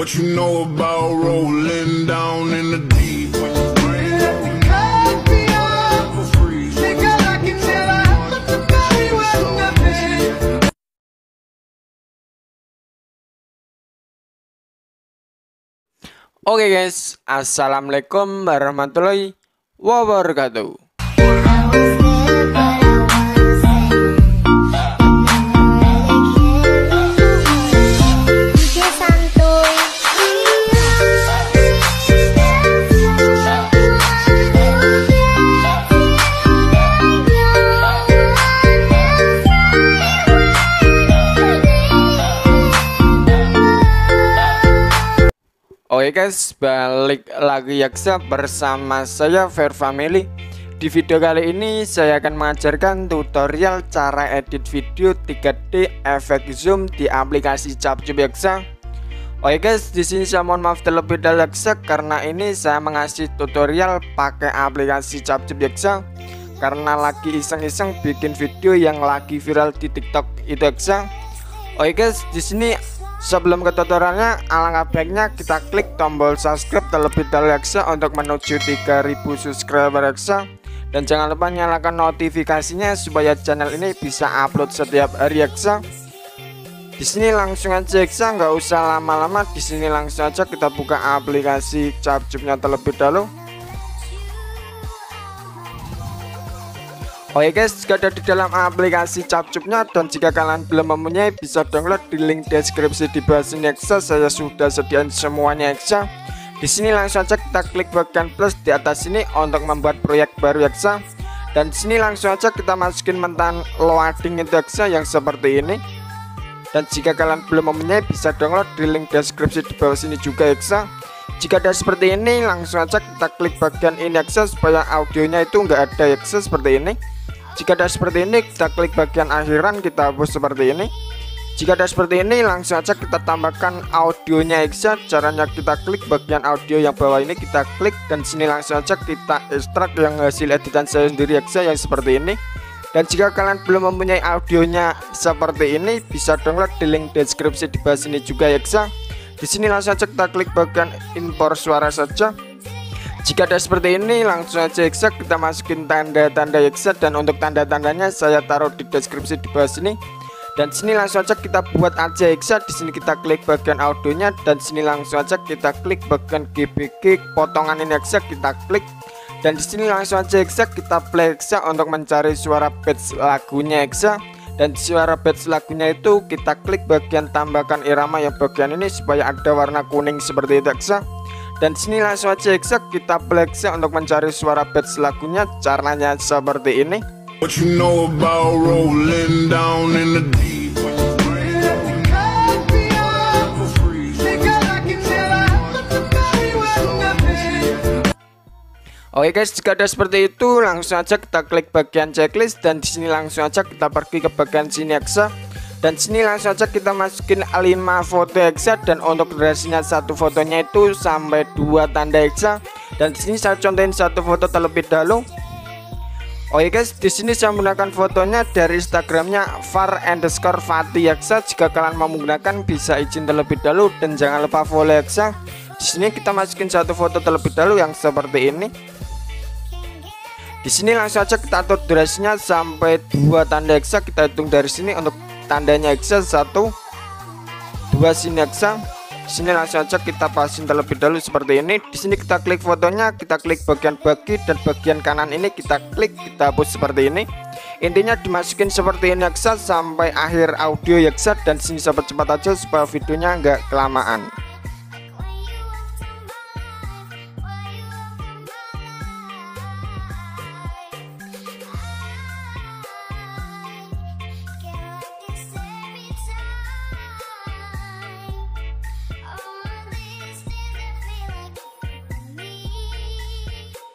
What you know about rolling down in the deep? When you bring the coffee up, think I like it till I put the body with nothing. Oke guys, assalamualaikum warahmatullahi wabarakatuh. Oke guys, balik lagi yaksa bersama saya Fery Familly. Di video kali ini saya akan mengajarkan tutorial cara edit video 3D efek zoom di aplikasi CapCut yaksa. Oke guys, di sini saya mohon maaf terlebih dahulu yaksa karena ini saya mengasih tutorial pakai aplikasi CapCut yaksa karena lagi iseng-iseng bikin video yang lagi viral di TikTok itu yaksa. Oke guys, di sini sebelum ke tutorialnya, alangkah baiknya kita klik tombol subscribe terlebih dahulu yaksa untuk menuju 3000 subscriber yaksa. Dan jangan lupa nyalakan notifikasinya supaya channel ini bisa upload setiap hari yaksa. Di sini langsung aja yaksa, nggak usah lama-lama. Di sini langsung aja kita buka aplikasi CapCutnya terlebih dahulu. Oke guys, sudah ada di dalam aplikasi CapCutnya, dan jika kalian belum mempunyai bisa download di link deskripsi di bawah sini yaksa. Saya sudah sediain semuanya yaksa. Di sini langsung aja kita klik bagian plus di atas ini untuk membuat proyek baru yaksa. Dan di sini langsung aja kita masukin mentan loading itu yaksa yang seperti ini. Dan jika kalian belum mempunyai bisa download di link deskripsi di bawah sini juga yaksa. Jika ada seperti ini langsung aja kita klik bagian ini yaksa supaya audionya itu enggak ada yaksa seperti ini. Jika ada seperti ini kita klik bagian akhiran, kita hapus seperti ini. Jika ada seperti ini langsung aja kita tambahkan audionya yaksa. Caranya kita klik bagian audio yang bawah ini, kita klik, dan sini langsung aja kita ekstrak yang hasil editan saya sendiri yaksa yang seperti ini. Dan jika kalian belum mempunyai audionya seperti ini bisa download di link deskripsi di bawah sini juga yaksa. Di sini langsung aja kita klik bagian impor suara saja. Jika ada seperti ini langsung aja yaksa kita masukin tanda-tanda yaksa, dan untuk tanda-tandanya saya taruh di deskripsi di bawah sini. Dan sini langsung aja kita buat aja yaksa. Di sini kita klik bagian audionya, dan sini langsung aja kita klik bagian GBG potongan ini yaksa, kita klik, dan di sini langsung aja yaksa kita play yaksa untuk mencari suara patch lagunya yaksa. Dan suara patch lagunya itu kita klik bagian tambahkan irama yang bagian ini supaya ada warna kuning seperti itu yaksa. Dan sini langsung aja yaksa kita play yaksa untuk mencari suara patch lagunya. Caranya seperti ini. Oke guys, jika ada seperti itu langsung aja kita klik bagian checklist, dan di sini langsung aja kita pergi ke bagian sini yaksa. Dan sini langsung aja kita masukin 5 foto yaksa, dan untuk durasinya satu fotonya itu sampai 2 tanda yaksa. Dan di sini saya contohin satu foto terlebih dahulu. Oke guys, di sini saya menggunakan fotonya dari Instagramnya far_fatii yaksa. Jika kalian mau menggunakan bisa izin terlebih dahulu, dan jangan lupa follow yaksa. Di sini kita masukin satu foto terlebih dahulu yang seperti ini. Di sini langsung aja kita atur durasinya sampai 2 tanda yaksa. Kita hitung dari sini untuk tandanya yaksa 1, 2 sini yaksa. Di sini langsung aja kita pasin terlebih dahulu seperti ini. Di sini kita klik fotonya, kita klik bagian bagi, dan bagian kanan ini kita klik, kita hapus seperti ini. Intinya dimasukin seperti ini yaksa sampai akhir audio yaksa. Dan di sini sobat cepat aja supaya videonya nggak kelamaan.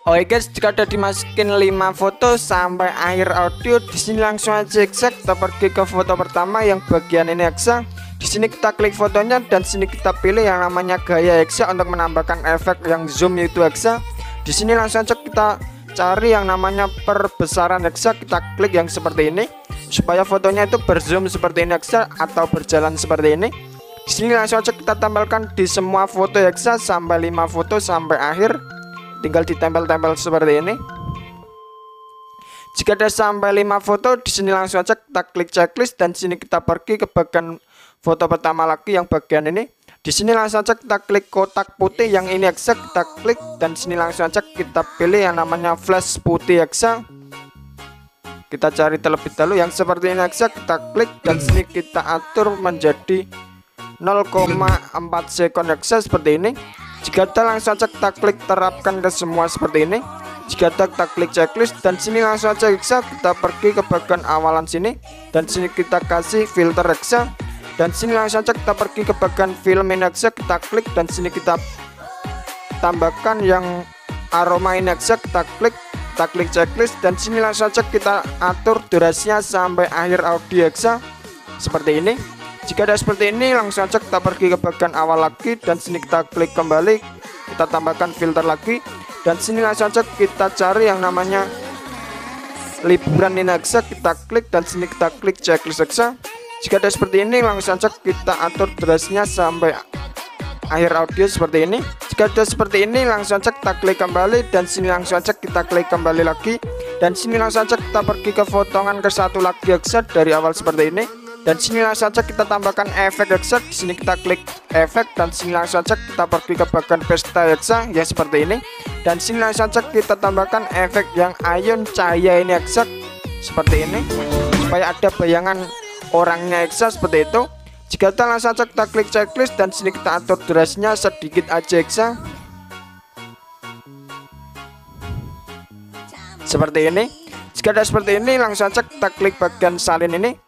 Oke guys, jika udah dimasukin 5 foto sampai akhir audio, di sini langsung aja yaksa kita pergi ke foto pertama yang bagian ini yaksa. Di sini kita klik fotonya, dan sini kita pilih yang namanya gaya yaksa untuk menambahkan efek yang zoom itu yaksa. Di sini langsung aja kita cari yang namanya perbesaran yaksa, kita klik yang seperti ini supaya fotonya itu berzoom seperti ini yaksa atau berjalan seperti ini. Di sini langsung aja kita tempelkan di semua foto heksa sampai 5 foto sampai akhir. Tinggal ditempel-tempel seperti ini. Jika ada sampai 5 foto, di sini langsung aja kita klik checklist dan sini kita pergi ke bagian foto pertama lagi yang bagian ini. Di sini langsung aja kita klik kotak putih yang ini heksa, kita klik dan sini langsung aja kita pilih yang namanya flash putih heksa. Kita cari terlebih dahulu yang seperti ini heksa, kita klik dan sini kita atur menjadi 0,4 second heksa seperti ini. Jika ada langsung aja kita klik terapkan ke semua seperti ini. Jika ada kita klik checklist dan sini langsung aja heksa, kita pergi ke bagian awalan sini dan sini kita kasih filter heksa dan sini langsung aja kita pergi ke bagian film ini heksa, kita klik dan sini kita tambahkan yang aroma ini heksa, kita klik checklist dan sini langsung aja kita atur durasinya sampai akhir audio heksa seperti ini. Jika ada seperti ini langsung aja kita pergi ke bagian awal lagi dan sini kita klik kembali, kita tambahkan filter lagi. Dan sini langsung aja kita cari yang namanya liburan ini heksa, kita klik dan sini kita klik checklist heksa. Jika ada seperti ini langsung aja kita atur durasinya sampai akhir audio seperti ini. Jika ada seperti ini langsung aja kita klik kembali dan sini langsung aja kita klik kembali lagi. Dan sini langsung aja kita pergi ke potongan ke satu lagi heksa dari awal seperti ini. Dan sini langsung aja kita tambahkan efek heksa, di sini kita klik efek dan sini langsung aja kita pergi ke bagian pesta heksa ya seperti ini. Dan sini langsung saja kita tambahkan efek yang ayun cahaya ini heksa seperti ini supaya ada bayangan orangnya heksa seperti itu. Jika kita langsung saja kita klik checklist dan sini kita atur durasinya sedikit aja heksa seperti ini. Jika ada seperti ini langsung saja kita klik bagian salin ini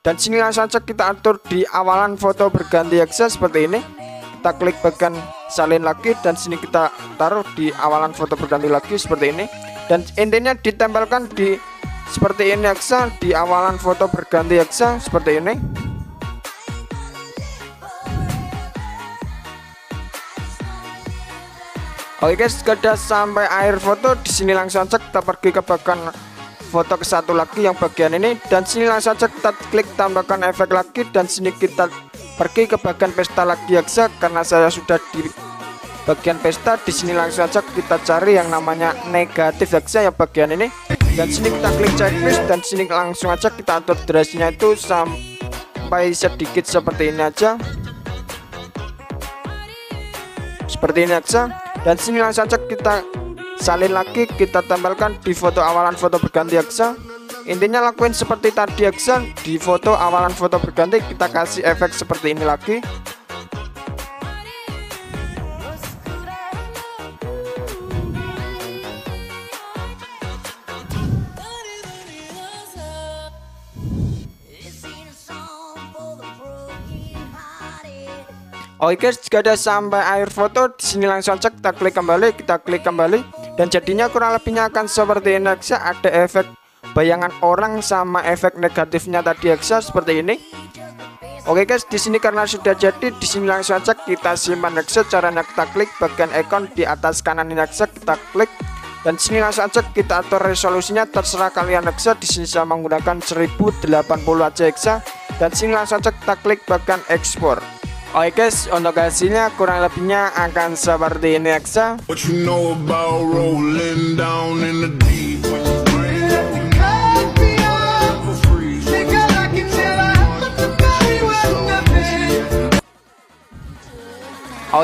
dan sini langsung saja kita atur di awalan foto berganti heksa seperti ini. Kita klik bagian salin lagi dan sini kita taruh di awalan foto berganti lagi seperti ini. Dan intinya ditempelkan di seperti ini heksa di awalan foto berganti heksa seperti ini. Oke guys, sudah sampai akhir foto. Di sini langsung saja kita pergi ke bagian foto ke satu lagi yang bagian ini dan sini langsung saja kita klik tambahkan efek lagi dan sini kita pergi ke bagian pesta lagi heksa. Karena saya sudah di bagian pesta, di sini langsung saja kita cari yang namanya negatif heksa yang bagian ini dan sini kita klik checklist dan sini langsung aja kita atur durasinya itu sampai sedikit seperti ini aja seperti ini heksa. Dan sini langsung saja kita salin lagi, kita tempelkan di foto awalan foto berganti heksa. Intinya lakuin seperti tadi heksa, di foto awalan foto berganti kita kasih efek seperti ini lagi. Oke guys, jika ada sampai akhir foto, di sini langsung aja kita klik kembali dan jadinya kurang lebihnya akan seperti ini heksa. Ada efek bayangan orang sama efek negatifnya tadi heksa seperti ini. Oke guys, di sini karena sudah jadi, di sini langsung aja kita simpan heksa. Caranya kita klik bagian icon di atas kanan ini heksa, kita klik dan sini langsung aja kita atur resolusinya terserah kalian heksa. Di sini saya menggunakan 1080 aja heksa dan sini langsung aja kita klik bagian ekspor. Oke guys, untuk hasilnya kurang lebihnya akan seperti ini heksa. Oke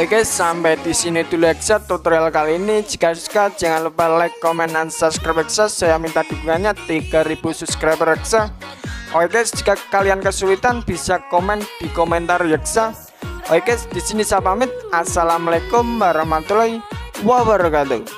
guys, sampai di sini dulu heksa tutorial kali ini. Jika suka jangan lupa like, comment, dan subscribe heksa. Saya minta dukungannya 3000 subscriber heksa. Oke guys, jika kalian kesulitan bisa komen di komentar heksa. Oke guys, di sini saya pamit. Assalamualaikum warahmatullahi wabarakatuh.